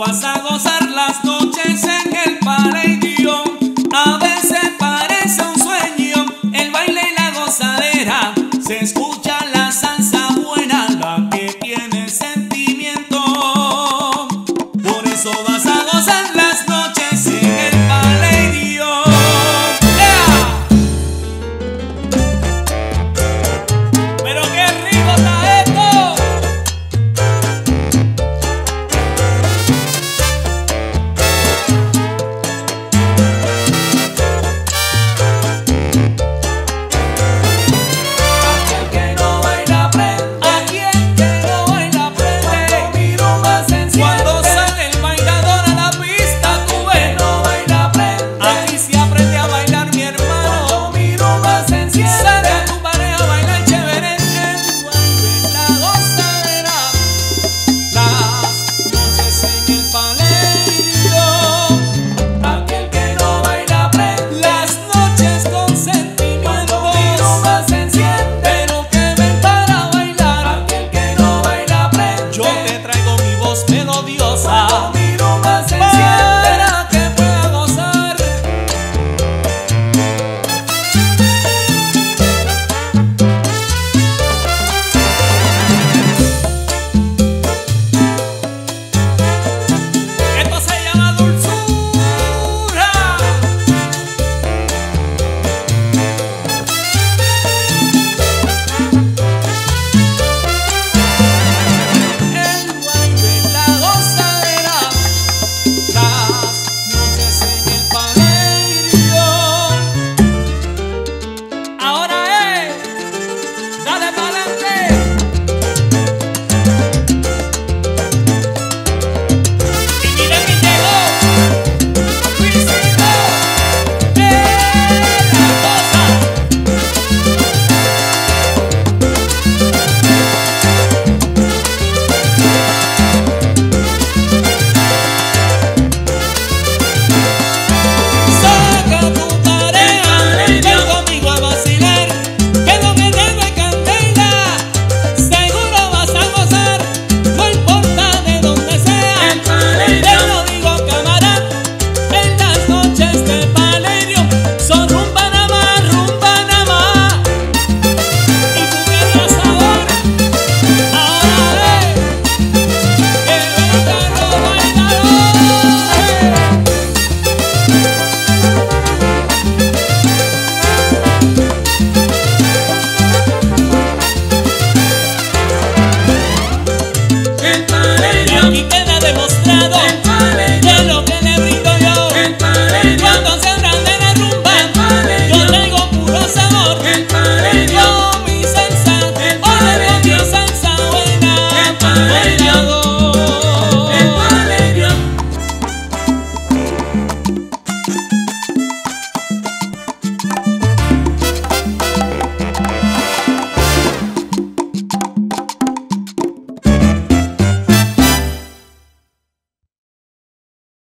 Vas a gozar las noches en el paraíso.